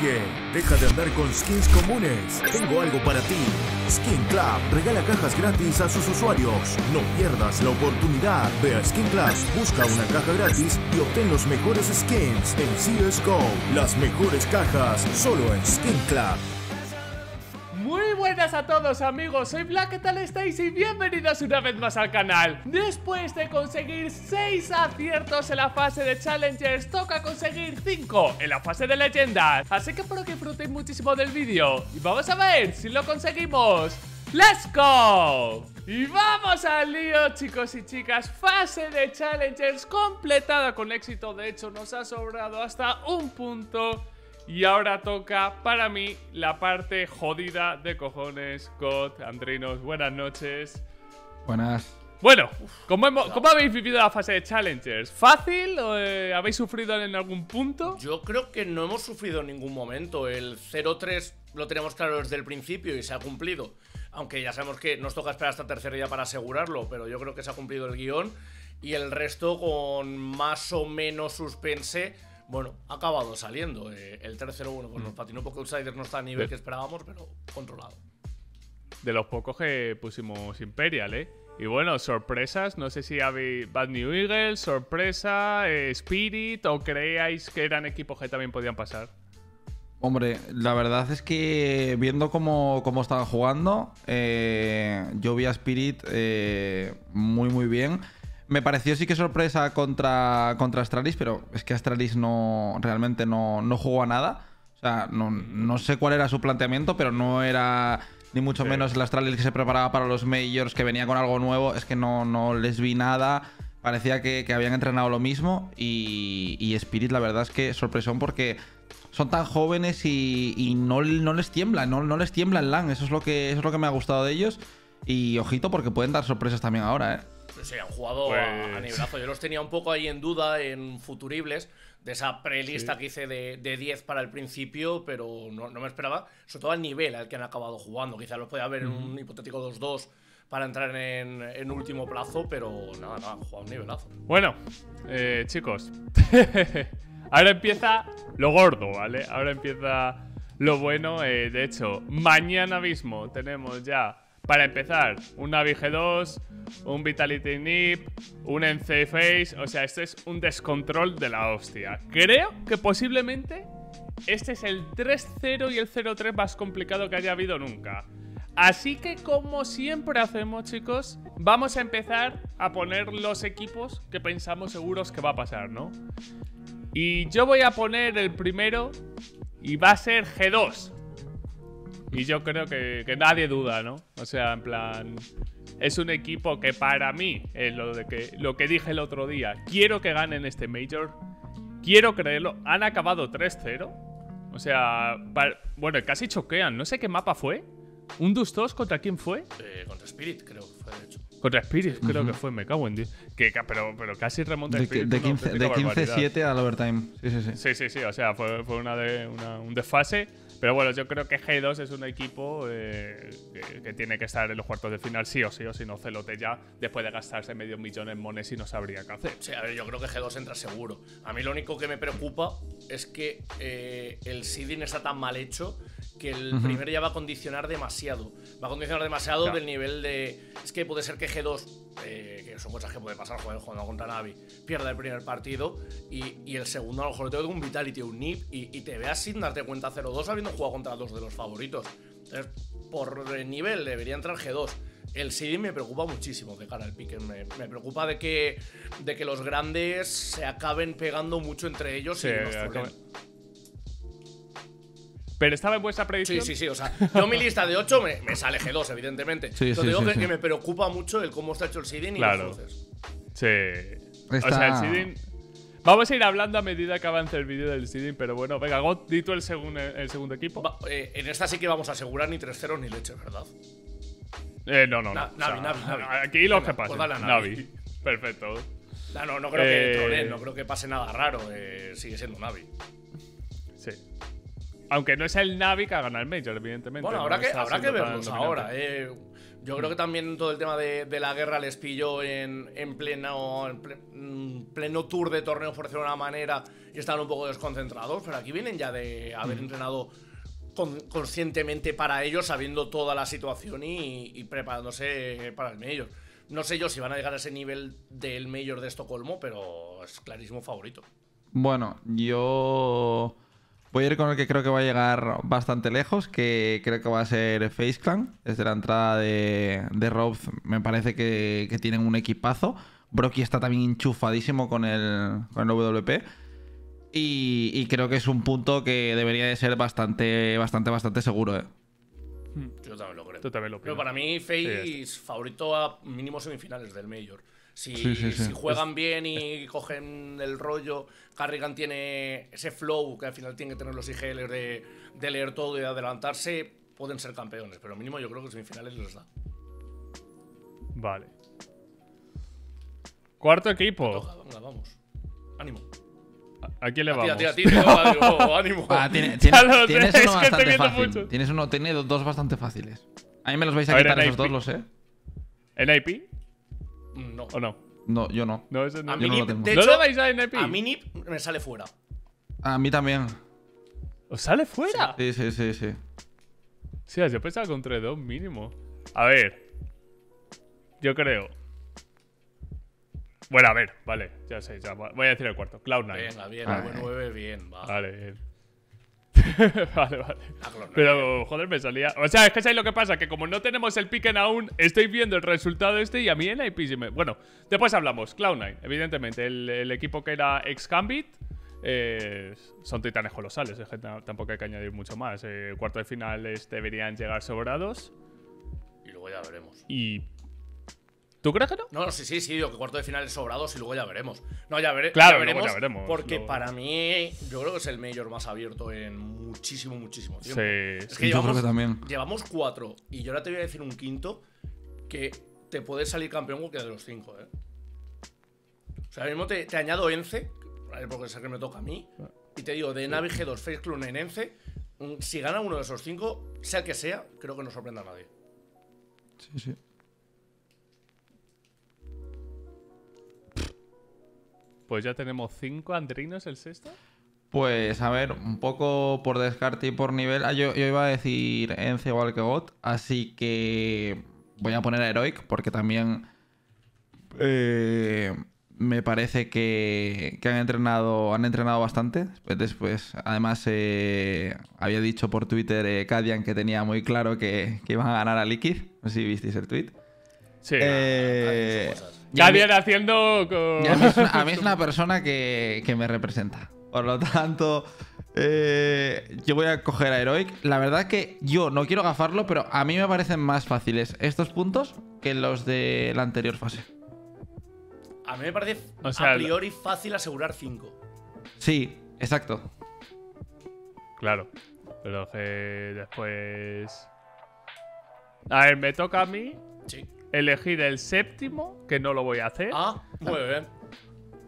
Oye, deja de andar con skins comunes. Tengo algo para ti. Skin Club regala cajas gratis a sus usuarios. No pierdas la oportunidad. Ve a Skin Club, busca una caja gratis y obtén los mejores skins en CSGO. Las mejores cajas solo en Skin Club. Muy buenas a todos amigos, soy Black, ¿qué tal estáis? Y bienvenidos una vez más al canal. Después de conseguir 6 aciertos en la fase de Challengers, toca conseguir 5 en la fase de Leyendas. Así que espero que disfrutéis muchísimo del vídeo y vamos a ver si lo conseguimos. ¡Let's go! Y vamos al lío, chicos y chicas. Fase de Challengers completada con éxito. De hecho, nos ha sobrado hasta un punto. Y ahora toca, para mí, la parte jodida de cojones. God, Andrinos, buenas noches. Buenas. Bueno, ¿cómo habéis vivido la fase de Challengers? ¿Fácil? ¿O, habéis sufrido en algún punto? Yo creo que no hemos sufrido en ningún momento. El 0-3 lo tenemos claro desde el principio y se ha cumplido. Aunque ya sabemos que nos toca esperar hasta tercer día para asegurarlo, pero yo creo que se ha cumplido el guión. Y el resto, con más o menos suspense, bueno, ha acabado saliendo. El 3-0-1 con los Patinopo Outsiders no está a nivel que esperábamos, pero controlado. De los pocos que pusimos Imperial, ¿eh? Y bueno, sorpresas. No sé si habéis Bad News Eagles, sorpresa, Spirit, o creíais que eran equipos que también podían pasar. Hombre, la verdad es que viendo cómo estaban jugando, yo vi a Spirit muy bien. Me pareció sí que sorpresa contra Astralis, pero es que Astralis realmente no jugó a nada. O sea, no sé cuál era su planteamiento, pero no era ni mucho menos el Astralis que se preparaba para los Majors, que venía con algo nuevo. Es que no les vi nada. Parecía que habían entrenado lo mismo. Y Spirit, la verdad es que sorpresón, porque son tan jóvenes y no les tiembla, no les tiembla el LAN. Eso es lo que me ha gustado de ellos. Y ojito, porque pueden dar sorpresas también ahora, ¿eh? Se han jugado a nivelazo. Yo los tenía un poco ahí en duda en futuribles de esa prelista que hice de 10 para el principio, pero no me esperaba, sobre todo al nivel al que han acabado jugando. Quizás los podía haber en un hipotético 2-2 para entrar en último plazo, pero nada, han jugado un nivelazo. Bueno, chicos, ahora empieza lo gordo, ¿vale? Ahora empieza lo bueno. De hecho, mañana mismo tenemos ya, para empezar, un Navi G2, un Vitality Nip, un ENCE FaZe. O sea, esto es un descontrol de la hostia. Creo que posiblemente este es el 3-0 y el 0-3 más complicado que haya habido nunca. Así que, como siempre hacemos, chicos, vamos a empezar a poner los equipos que pensamos seguros que va a pasar, ¿no? Y yo voy a poner el primero y va a ser G2. Y yo creo que nadie duda, ¿no? O sea, en plan, es un equipo que para mí es lo que dije el otro día. Quiero que ganen este Major. Quiero creerlo. Han acabado 3-0. O sea, bueno, casi choquean. No sé qué mapa fue. ¿Un 2-2 contra quién fue? Contra Spirit, creo que fue, de hecho. Contra Spirit, creo que fue. Me cago en Dios. Pero casi remonta Spirit. De 15-7 al overtime. Sí. O sea, fue un desfase. Pero bueno, yo creo que G2 es un equipo que tiene que estar en los cuartos de final sí o si no celote ya después de gastarse $500.000 en mones y no sabría qué hacer. Sí, a ver, yo creo que G2 entra seguro. A mí lo único que me preocupa es que el seeding está tan mal hecho que el primero ya va a condicionar demasiado. Va a condicionar demasiado del nivel de... Es que puede ser que G2... que son cosas que puede pasar jugando contra Navi, pierda el primer partido y el segundo a lo mejor te doy un Vitality, un Nip y te veas sin darte cuenta 0-2 habiendo jugado contra dos de los favoritos. Entonces, por el nivel debería entrar G2. El seeding me preocupa muchísimo de cara al pick. Me preocupa de que los grandes se acaben pegando mucho entre ellos y nos acaben. ¿Pero estaba en vuestra predicción? Sí, o sea, yo mi lista de 8 me sale G2, evidentemente. Entonces digo que me preocupa mucho el cómo está hecho el seeding y los cruces. O sea, el seeding… Vamos a ir hablando a medida que avance el vídeo del seeding, pero bueno, venga, God, di tú el segundo equipo. En esta sí que vamos a asegurar ni 3-0 ni leche, ¿verdad? No. Navi. Aquí los que pasen. Pues Navi. Perfecto. No creo que trone, no creo que pase nada raro. Sigue siendo Navi. Sí. Aunque no sea el Navi que ha ganado el Major, evidentemente. Bueno, habrá que verlos ahora. Yo creo que también todo el tema de la guerra les pilló en pleno tour de torneo, por decirlo de una manera, y están un poco desconcentrados, pero aquí vienen ya de haber entrenado conscientemente para ellos, sabiendo toda la situación y preparándose para el Major. No sé yo si van a llegar a ese nivel del Major de Estocolmo, pero es clarísimo favorito. Bueno, yo voy a ir con el que creo que va a llegar bastante lejos, que creo que va a ser FaZe Clan. Desde la entrada de Robbz me parece que tienen un equipazo. Brocky está también enchufadísimo con el WP. Y creo que es un punto que debería de ser bastante seguro, ¿eh? Yo también lo creo. Tú también lo creo. Pero para mí FaZe es favorito a mínimo semifinales del Major. Si juegan bien y cogen el rollo, Harrigan tiene ese flow que al final tienen que tener los IGLs de leer todo y de adelantarse, pueden ser campeones, pero mínimo yo creo que semifinales los da. Vale. Cuarto equipo. Toca, venga, vamos. Ánimo. ¿A quién le vamos? ¡Ánimo! Tienes uno bastante fácil. Tiene dos bastante fáciles. A mí me los vais a quitar esos dos, lo sé. ¿En IP? No. ¿O no? No, yo no. No, ese no. A mí Nip, de hecho, a mí Nip me sale fuera. A mí también. ¿Os sale fuera? Sí. Sí, yo pensaba con 3-2 mínimo. A ver. Yo creo. Bueno, a ver, vale. Ya sé, ya voy a decir el cuarto. Cloud9. Venga, bien, el 9, bien, va. Vale, bien. Vale. Pero, joder, me salía. O sea, es que ¿sabéis lo que pasa? Que como no tenemos el piquen aún, estoy viendo el resultado este y a mí en IP sí me... Bueno, después hablamos. Cloud9, evidentemente. El equipo que era ex-Cambit. Son titanes colosales. Es que tampoco hay que añadir mucho más. Cuarto de finales deberían llegar sobrados. Y luego ya veremos. Y... ¿Tú crees que no? No, sí, digo que cuarto de final es sobrado y luego ya veremos. No, ya veremos. Porque luego... para mí, yo creo que es el Major más abierto en muchísimo tiempo. Sí, es que yo creo que también. Llevamos 4 y yo ahora te voy a decir un quinto que te puede salir campeón cualquiera de los 5, ¿eh? O sea, ahora mismo te añado ENCE, porque es el que me toca a mí, y te digo, de Navi G2, FaZe Clan en ENCE, si gana uno de esos 5, sea el que sea, creo que no sorprenda a nadie. Sí. Pues ya tenemos 5 Andrinos, el sexto. Pues a ver, un poco por descarte y por nivel. Yo iba a decir ENCE igual que GOT, así que voy a poner a Heroic porque también me parece que han entrenado bastante. Después, además, había dicho por Twitter Cadian que tenía muy claro que iban a ganar a Likid. No sé si visteis el tweet. Sí. Cadian haciendo... Con... A mí es una persona que me representa. Por lo tanto, yo voy a coger a Heroic. La verdad que yo no quiero gafarlo, pero a mí me parecen más fáciles estos puntos que los de la anterior fase. A mí me parece a priori fácil asegurar 5. Sí, exacto. Claro. Pero que después... A ver, me toca a mí... Sí. Elegir el séptimo, que no lo voy a hacer. Ah, muy bien.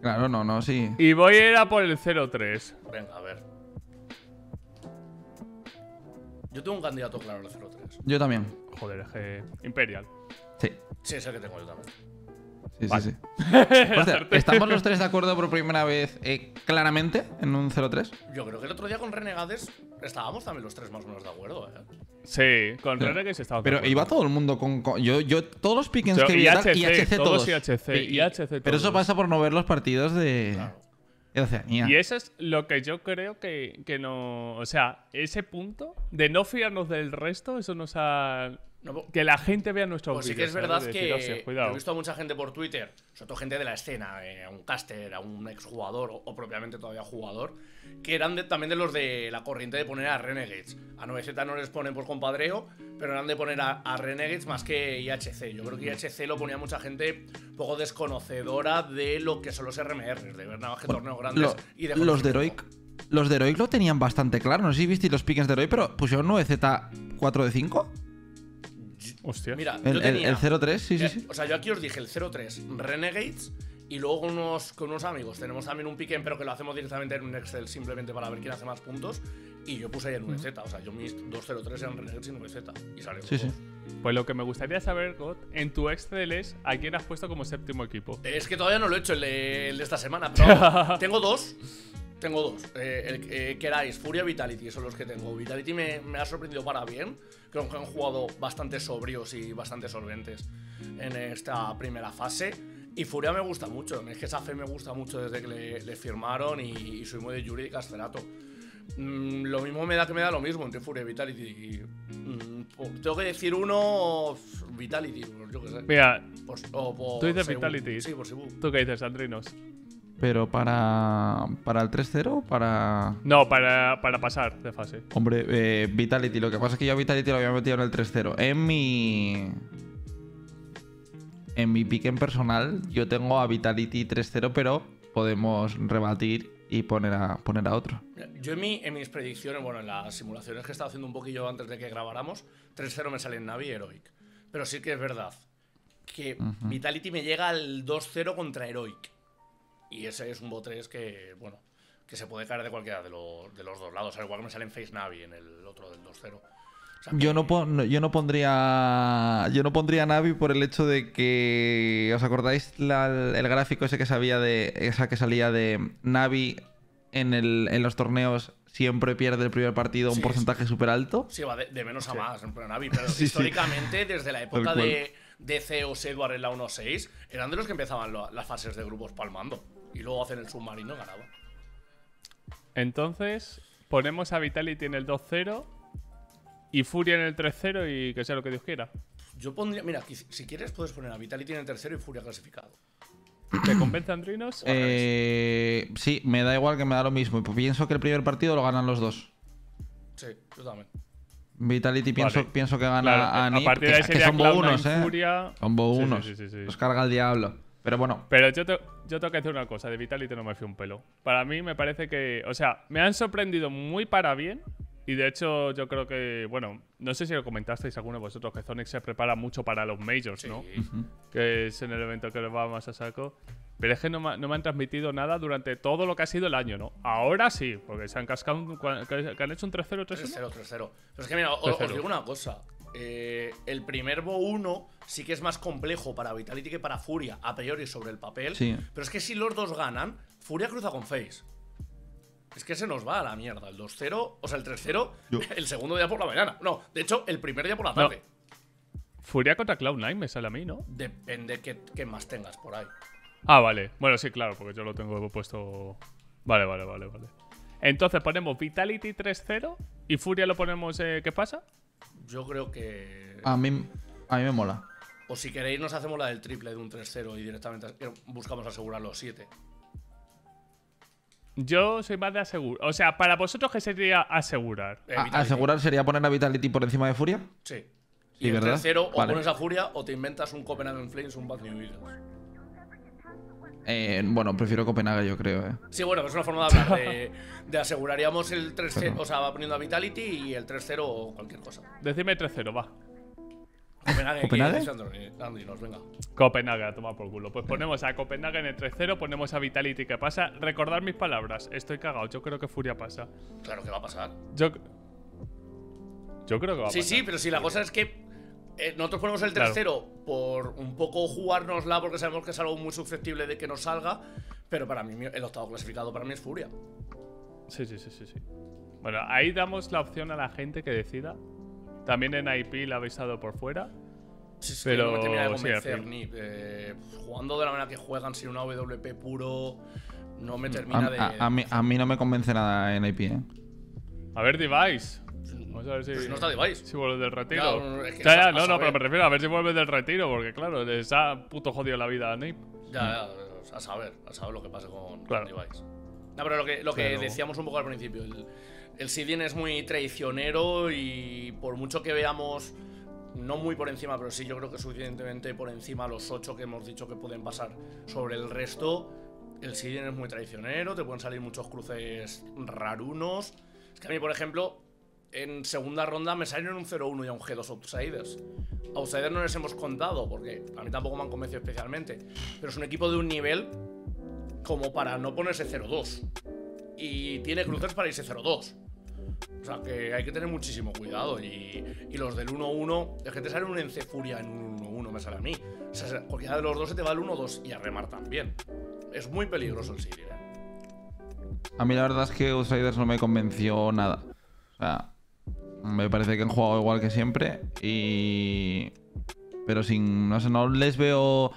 Claro, no, sí. Y voy a ir a por el 0-3. Venga, a ver. Yo tengo un candidato claro al 0-3. Yo también. Joder, es que… Imperial. Sí. Sí, es el que tengo yo también. Sí. O sea, ¿estamos los tres de acuerdo por primera vez claramente en un 0-3? Yo creo que el otro día con Renegades estábamos también los tres más o menos de acuerdo, ¿eh? Sí, con Renegades estábamos. Pero iba todo el mundo con yo todos los pickings que vi IHC, todos. IHC todos. Pero eso pasa por no ver los partidos de… Claro. Y eso es lo que yo creo que no… O sea, ese punto de no fiarnos del resto, eso nos ha… Que la gente vea nuestro vídeo. Pues sí que es verdad que he visto a mucha gente por Twitter, sobre todo gente de la escena, a un caster, a un exjugador o propiamente todavía jugador, que eran también de los de la corriente de poner a Renegades. A 9z no les ponen por compadreo, pero eran de poner a Renegades más que IHC. Yo creo que IHC lo ponía mucha gente poco desconocedora de lo que son los RMRs, de ver nada más que torneos grandes. Y los de Heroic. Los de Heroic lo tenían bastante claro. No sé si visteis los pickings de Heroic, pero pusieron 9z 4 de 5. Hostia. Mira, el 0-3, sí. O sea, yo aquí os dije el 0-3 Renegades Y luego con unos amigos tenemos también un piquen, pero que lo hacemos directamente en un Excel, simplemente para ver quién hace más puntos. Y yo puse ahí en 9z, o sea, yo mis 203 eran Renegades y 9z. Y sale sí, sí. Pues lo que me gustaría saber, God, en tu Excel es a quién has puesto como séptimo equipo. Es que todavía no lo he hecho, el de esta semana, pero tengo dos. Tengo dos, queráis, Furia, Vitality, son los que tengo. Vitality me ha sorprendido para bien. Creo que han jugado bastante sobrios y bastante solventes en esta primera fase. Y Furia me gusta mucho, es que esa fe me gusta mucho desde que le firmaron y soy muy de Yuri y Casterato. Lo mismo me da lo mismo entre Furia y Vitality. Tengo que decir uno, Vitality, yo qué sé. Mira, tú dices Vitality, sí, por Sibu. ¿Tú qué dices, Andrinos? ¿Pero para el 3-0 para...? No, para pasar de fase. Hombre, Vitality. Lo que pasa es que yo a Vitality lo había metido en el 3-0. En mi pick en personal yo tengo a Vitality 3-0, pero podemos rebatir y poner a otro. Yo en mis predicciones, bueno, en las simulaciones que he estado haciendo un poquillo antes de que grabáramos, 3-0 me sale en Navi y Heroic. Pero sí que es verdad que Vitality me llega al 2-0 contra Heroic. Y ese es un BO3 que, bueno, que se puede caer de cualquiera de los dos lados. O sea, igual que me salen FaZe Navi en el otro del 2-0. O sea, yo no pondría Navi por el hecho de que... ¿Os acordáis el gráfico ese que salía de Navi en los torneos? Siempre pierde el primer partido un porcentaje súper alto. Sí, va de menos a más, pero Navi. Pero históricamente, desde la época de CEOs Edward en la 1-6, eran de los que empezaban las fases de grupos palmando. Y luego hacen el submarino y ganaban. Entonces, ponemos a Vitality en el 2-0 y Furia en el 3-0 y que sea lo que Dios quiera. Yo pondría... Mira, si quieres puedes poner a Vitality en el 3-0 y Furia clasificado. ¿Te compensa, Andrinos? Sí, me da igual, que me da lo mismo. Pienso que el primer partido lo ganan los dos. Sí, yo también. Vitality pienso que gana, claro, a Nip. A partir de ahí sería Cloud9, Furia. Combo unos. Sí. Los carga el diablo. Pero bueno. Pero yo tengo que decir una cosa. De Vitality no me fío un pelo. Para mí me parece que... O sea, me han sorprendido muy para bien. Y de hecho yo creo que... Bueno, no sé si lo comentasteis alguno de vosotros, que Zonic se prepara mucho para los Majors, ¿no? Que es en el evento que les va más a saco. Pero es que no me han transmitido nada durante todo lo que ha sido el año, ¿no? Ahora sí, porque se han cascado que han hecho un 3-0, 3-0. 3-0, 3-0. Pero es que mira, os digo una cosa. El primer BO1 sí que es más complejo para Vitality que para Furia, a priori sobre el papel. Sí. Pero es que si los dos ganan, Furia cruza con FaZe. Es que se nos va a la mierda. El 2-0, o sea, el 3-0, el segundo día por la mañana. No, de hecho, el primer día por la tarde. No. Furia contra Cloud9 me sale a mí, ¿no? Depende qué más tengas por ahí. Ah, vale. Bueno, sí, claro, porque yo lo tengo puesto... Vale. Entonces ponemos Vitality 3-0 y Furia lo ponemos... ¿Qué pasa? Yo creo que... A mí me mola. O si queréis nos hacemos la del triple de un 3-0 y directamente buscamos asegurar los 7. Yo soy más de asegurar. O sea, para vosotros, ¿qué sería asegurar? ¿Asegurar sería poner a Vitality por encima de Furia? Sí. Y el 3-0 o pones a Furia o te inventas un Copenhagen Flames o un Bad News Eagles. Bueno, prefiero Copenhague, yo creo, Sí, bueno, es una forma de hablar de aseguraríamos el 3-0, o sea, va poniendo a Vitality y el 3-0 o cualquier cosa. Decime 3-0, va. Copenhague, Andrinos, venga. Copenhague, a tomar por culo. Pues ponemos a Copenhague en el 3-0, ponemos a Vitality que pasa. Recordad mis palabras, estoy cagado, yo creo que Furia pasa. Claro que va a pasar. Yo creo que va a pasar. Sí, pero si la cosa es que nosotros ponemos el 3-0 por un poco jugárnosla, porque sabemos que es algo muy susceptible de que nos salga. Pero para mí, el octavo clasificado para mí es Furia. Sí. Bueno, ahí damos la opción a la gente que decida. También en IP la habéis dado por fuera. Sí, es pero... que no me termina de convencer, Nip. Jugando de la manera que juegan, sin una WP puro, no me termina de... A mí no me convence nada en IP, A ver, Device. Vamos a ver si, pues no está Device. Si vuelve del retiro. Claro, es que no, pero me refiero a ver si vuelve del retiro, porque claro, les ha puto jodido la vida a Nip. Ya, a saber lo que pasa con Device. No, pero lo que decíamos un poco al principio, el Cadian es muy traicionero y por mucho que veamos, no muy por encima, pero sí yo creo que suficientemente por encima los 8 que hemos dicho que pueden pasar sobre el resto, el Cadian es muy traicionero, te pueden salir muchos cruces rarunos. Es que a mí, por ejemplo... en segunda ronda me salieron un 0-1 y a un G2 Outsiders. Outsiders no les hemos contado porque a mí tampoco me han convencido especialmente, pero es un equipo de un nivel como para no ponerse 0-2 y tiene cruces para irse 0-2. O sea que hay que tener muchísimo cuidado. Y los del 1-1, es que te sale un ENCE Furia en un 1-1, me sale a mí. O sea, cualquiera de los dos se te va el 1-2 y a remar también. Es muy peligroso el City, ¿eh? A mí la verdad es que Outsiders no me convenció nada. O sea, me parece que han jugado igual que siempre y... pero sin... no sé, no les veo...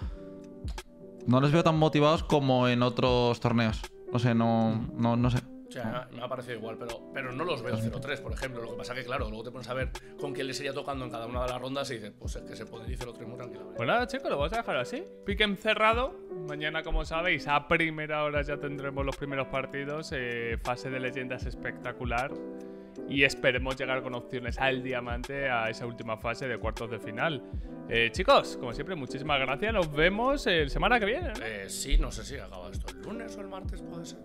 no les veo tan motivados como en otros torneos. No sé, no sé. O sea, me ha parecido igual, pero no los veo 0-3, por ejemplo. Lo que pasa que, claro, luego te pones a ver con quién les iría tocando en cada una de las rondas y dices, pues es que se puede ir 0-3 muy tranquilamente. Pues nada, chicos, lo vamos a dejar así. Pique encerrado. Mañana, como sabéis, a primera hora ya tendremos los primeros partidos. Fase de leyendas espectacular. Y esperemos llegar con opciones al diamante a esa última fase de cuartos de final. Chicos, como siempre, muchísimas gracias. Nos vemos la semana que viene, ¿no? Sí, no sé si acaba esto el lunes o el martes, puede ser.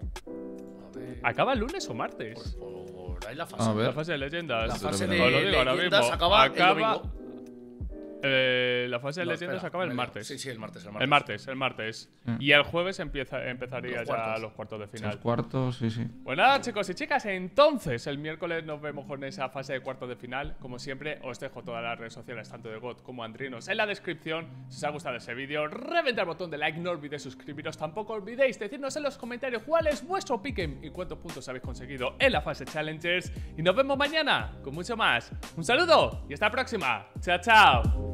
¿Acaba el lunes o martes? Pues por ahí la fase. A ver. La fase de leyendas. La fase de leyendas acaba el domingo. La fase de leyendas acaba el martes. Sí, el martes. El martes. Y el jueves empezaría ya los cuartos de final. Los cuartos, sí. Bueno, nada, chicos y chicas, entonces el miércoles nos vemos con esa fase de cuartos de final. Como siempre, os dejo todas las redes sociales, tanto de God como Andrinos, en la descripción. Si os ha gustado este vídeo, reventad el botón de like, no olvidéis suscribiros. Tampoco olvidéis decirnos en los comentarios cuál es vuestro pick'em y cuántos puntos habéis conseguido en la fase Challengers. Y nos vemos mañana con mucho más. Un saludo y hasta la próxima. Chao, chao.